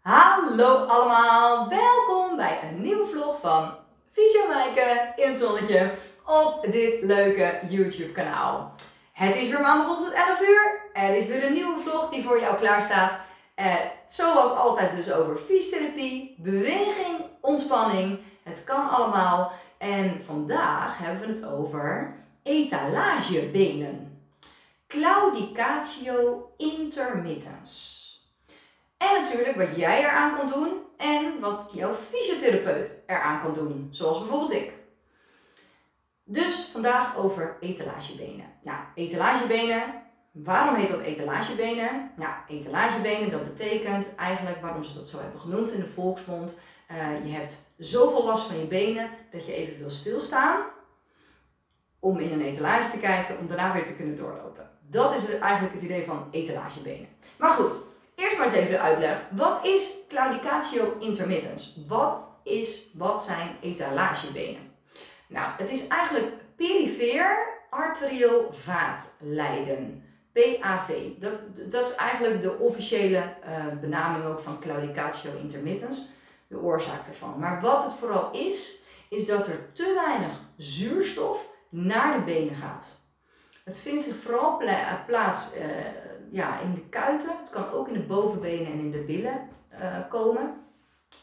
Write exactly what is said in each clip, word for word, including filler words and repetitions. Hallo allemaal, welkom bij een nieuwe vlog van Fysio Maaike in het zonnetje op dit leuke YouTube kanaal. Het is weer maandagochtend elf uur, er is weer een nieuwe vlog die voor jou klaar staat. Eh, zoals altijd dus over fysiotherapie, beweging, ontspanning, het kan allemaal. En vandaag hebben we het over etalagebenen, Claudicatio Intermittens. En natuurlijk wat jij eraan kan doen en wat jouw fysiotherapeut eraan kan doen, zoals bijvoorbeeld ik. Dus vandaag over etalagebenen. Nou, etalagebenen, waarom heet dat etalagebenen? Nou, etalagebenen, dat betekent eigenlijk waarom ze dat zo hebben genoemd in de volksmond. Uh, je hebt zoveel last van je benen dat je even wil stilstaan om in een etalage te kijken, om daarna weer te kunnen doorlopen. Dat is eigenlijk het idee van etalagebenen. Maar goed. Eerst maar eens even de uitleg. Wat is Claudicatio Intermittens? Wat, is, wat zijn etalagebenen? Nou, het is eigenlijk Perifeer Arterieel Vaatlijden. P A V. Dat, dat is eigenlijk de officiële uh, benaming ook van Claudicatio Intermittens. De oorzaak daarvan. Maar wat het vooral is, is dat er te weinig zuurstof naar de benen gaat. Het vindt zich vooral pla plaats... Uh, Ja, in de kuiten. Het kan ook in de bovenbenen en in de billen uh, komen.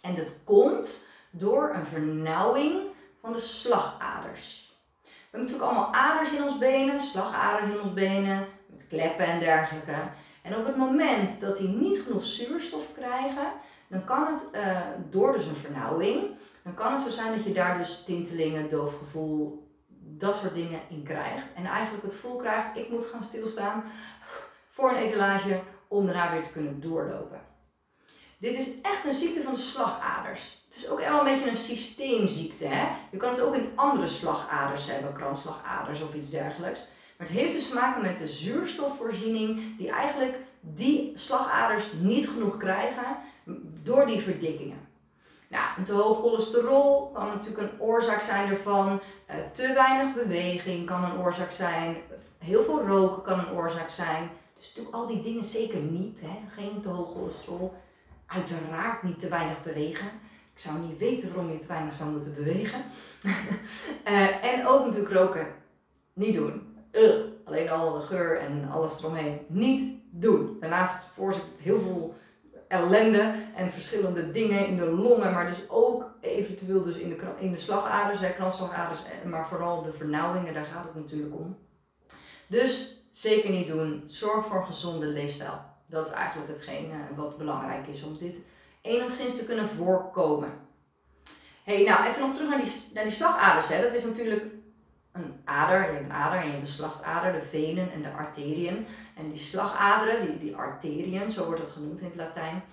En dat komt door een vernauwing van de slagaders. We hebben natuurlijk allemaal aders in ons benen, slagaders in ons benen, met kleppen en dergelijke. En op het moment dat die niet genoeg zuurstof krijgen, dan kan het, uh, door dus een vernauwing, dan kan het zo zijn dat je daar dus tintelingen, doof gevoel, dat soort dingen in krijgt. En eigenlijk het gevoel krijgt, ik moet gaan stilstaan voor een etalage om daarna weer te kunnen doorlopen. Dit is echt een ziekte van de slagaders. Het is ook wel een beetje een systeemziekte. Hè? Je kan het ook in andere slagaders hebben, kransslagaders of iets dergelijks. Maar het heeft dus te maken met de zuurstofvoorziening die eigenlijk die slagaders niet genoeg krijgen door die verdikkingen. Nou, een te hoog cholesterol kan natuurlijk een oorzaak zijn ervan. Uh, te weinig beweging kan een oorzaak zijn. Heel veel roken kan een oorzaak zijn. Dus doe al die dingen zeker niet. Hè? Geen te hoog cholesterol. Uiteraard niet te weinig bewegen. Ik zou niet weten waarom je te weinig zou moeten bewegen. uh, en ook natuurlijk roken. Niet doen. Uh, alleen al de geur en alles eromheen. Niet doen. Daarnaast veroorzaakt het heel veel ellende en verschillende dingen in de longen. Maar dus ook eventueel dus in, de, in de slagaders, hè, kransslagaders. Maar vooral de vernauwingen, daar gaat het natuurlijk om. Dus... zeker niet doen. Zorg voor een gezonde leefstijl. Dat is eigenlijk hetgeen wat belangrijk is om dit enigszins te kunnen voorkomen. Hey, nou, even nog terug naar die, naar die slagaders. Hè. Dat is natuurlijk een ader. Je hebt een ader en je hebt een slagader, de venen en de arteriën. En die slagaderen, die, die arteriën, zo wordt dat genoemd in het Latijn.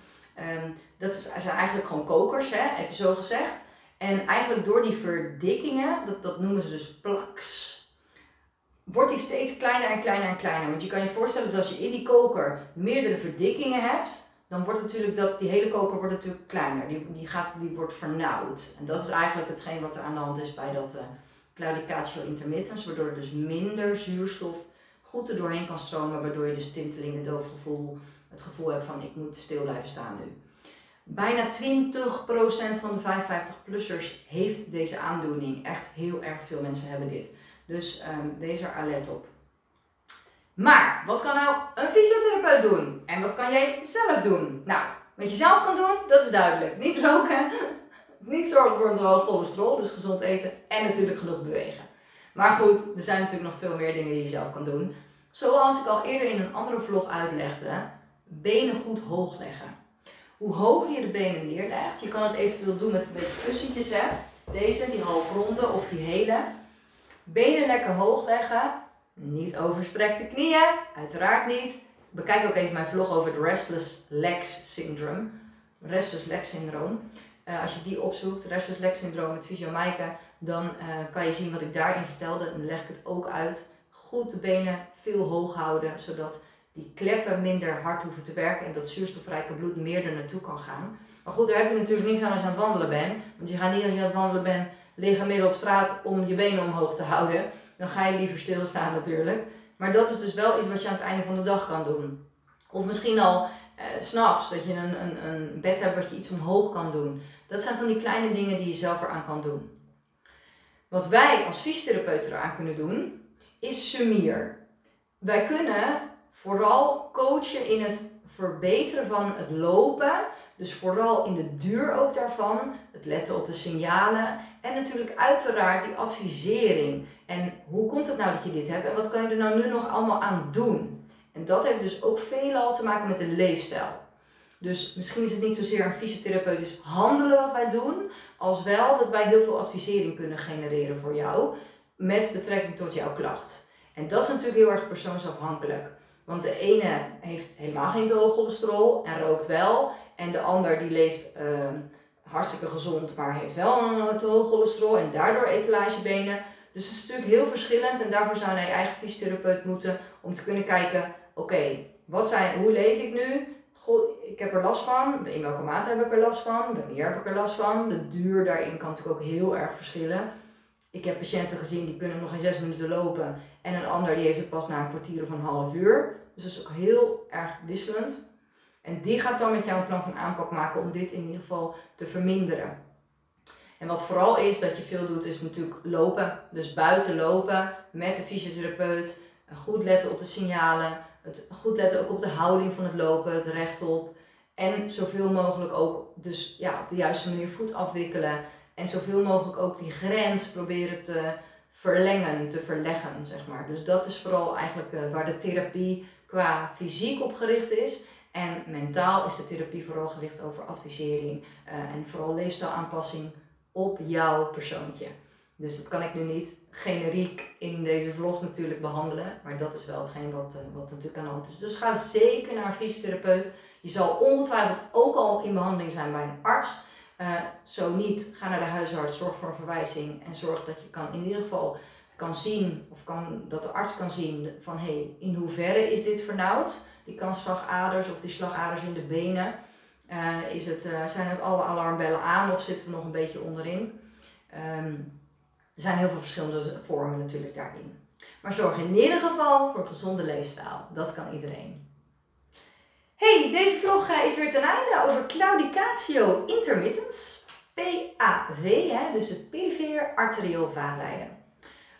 Um, dat is, zijn eigenlijk gewoon kokers, hè, even zo gezegd. En eigenlijk door die verdikkingen, dat, dat noemen ze dus plaques, wordt die steeds kleiner en kleiner en kleiner. Want je kan je voorstellen dat als je in die koker meerdere verdikkingen hebt, dan wordt natuurlijk dat, die hele koker wordt natuurlijk kleiner. Die, die, gaat, die wordt vernauwd. En dat is eigenlijk hetgeen wat er aan de hand is bij dat uh, Claudicatio Intermittens, waardoor er dus minder zuurstof goed er doorheen kan stromen, waardoor je dus tintelingen, doof gevoel, het gevoel hebt van ik moet stil blijven staan nu. Bijna twintig procent van de vijfenvijftig-plussers heeft deze aandoening. Echt heel erg veel mensen hebben dit. Dus um, wees er alert op. Maar, wat kan nou een fysiotherapeut doen? En wat kan jij zelf doen? Nou, wat je zelf kan doen, dat is duidelijk. Niet roken, niet zorgen voor een te hoog cholesterol, dus gezond eten en natuurlijk genoeg bewegen. Maar goed, er zijn natuurlijk nog veel meer dingen die je zelf kan doen. Zoals ik al eerder in een andere vlog uitlegde, benen goed hoog leggen. Hoe hoger je de benen neerlegt, je kan het eventueel doen met een beetje kussentjes, hè? Deze, die halfronde of die hele. Benen lekker hoog leggen, niet overstrekte knieën, uiteraard niet. Bekijk ook even mijn vlog over het Restless Legs Syndrome. Restless Legs Syndrome. Uh, als je die opzoekt, Restless Legs Syndrome met Fysio Maaike, dan uh, kan je zien wat ik daarin vertelde. Dan leg ik het ook uit. Goed de benen veel hoog houden, zodat die kleppen minder hard hoeven te werken en dat zuurstofrijke bloed meer er naartoe kan gaan. Maar goed, daar heb je natuurlijk niks aan als je aan het wandelen bent. Want je gaat niet als je aan het wandelen bent liggen midden op straat om je benen omhoog te houden. Dan ga je liever stilstaan natuurlijk. Maar dat is dus wel iets wat je aan het einde van de dag kan doen. Of misschien al Uh, 's nachts, dat je een, een, een bed hebt wat je iets omhoog kan doen. Dat zijn van die kleine dingen die je zelf eraan kan doen. Wat wij als fysiotherapeuten eraan kunnen doen, is summier. Wij kunnen vooral coachen in het verbeteren van het lopen. Dus vooral in de duur ook daarvan. Het letten op de signalen. En natuurlijk uiteraard die advisering. En hoe komt het nou dat je dit hebt? En wat kan je er nou nu nog allemaal aan doen? En dat heeft dus ook veelal te maken met de leefstijl. Dus misschien is het niet zozeer een fysiotherapeutisch handelen wat wij doen, als wel dat wij heel veel advisering kunnen genereren voor jou met betrekking tot jouw klacht. En dat is natuurlijk heel erg persoonsafhankelijk. Want de ene heeft helemaal geen te hoog cholesterol en rookt wel. En de ander die leeft uh, hartstikke gezond, maar heeft wel een te hoog cholesterol en daardoor etalagebenen. Dus het is natuurlijk heel verschillend en daarvoor zou naar je eigen fysiotherapeut moeten om te kunnen kijken, oké, wat zijn, hoe leef ik nu? Goh, ik heb er last van, in welke mate heb ik er last van, wanneer heb ik er last van. De duur daarin kan natuurlijk ook heel erg verschillen. Ik heb patiënten gezien die kunnen nog geen zes minuten lopen en een ander die heeft het pas na een kwartier of een half uur. Dus dat is ook heel erg wisselend. En die gaat dan met jou een plan van aanpak maken om dit in ieder geval te verminderen. En wat vooral is dat je veel doet is natuurlijk lopen. Dus buiten lopen met de fysiotherapeut, goed letten op de signalen. Het goed letten ook op de houding van het lopen, het rechtop. En zoveel mogelijk ook dus, ja, op de juiste manier voet afwikkelen. En zoveel mogelijk ook die grens proberen te verlengen, te verleggen, zeg maar. Dus dat is vooral eigenlijk uh, waar de therapie qua fysiek op gericht is. En mentaal is de therapie vooral gericht over advisering uh, en vooral leefstijlaanpassing op jouw persoontje. Dus dat kan ik nu niet generiek in deze vlog natuurlijk behandelen. Maar dat is wel hetgeen wat, wat natuurlijk aan de hand is. Dus ga zeker naar een fysiotherapeut. Je zal ongetwijfeld ook al in behandeling zijn bij een arts. Uh, zo niet, ga naar de huisarts, zorg voor een verwijzing. En zorg dat je kan, in ieder geval kan zien, of kan, dat de arts kan zien van hé, hey, in hoeverre is dit vernauwd? Die kansslagaders of die slagaders in de benen. Uh, is het, uh, zijn het alle alarmbellen aan of zitten we nog een beetje onderin? Um, Er zijn heel veel verschillende vormen natuurlijk daarin. Maar zorg in ieder geval voor een gezonde leefstijl. Dat kan iedereen. Hey, deze vlog is weer ten einde over Claudicatio Intermittens. P A V, hè, dus het Perifeer Arterieel Vaatlijden.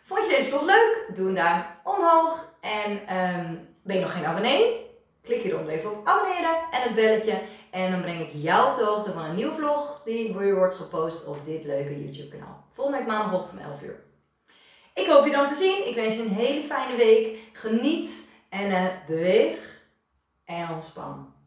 Vond je deze vlog leuk? Doe een duim omhoog. En um, ben je nog geen abonnee? Klik hieronder even op abonneren en het belletje. En dan breng ik jou op de hoogte van een nieuwe vlog die weer wordt gepost op dit leuke YouTube kanaal. Volgende week maandagochtend om elf uur. Ik hoop je dan te zien. Ik wens je een hele fijne week. Geniet en uh, beweeg en ontspan.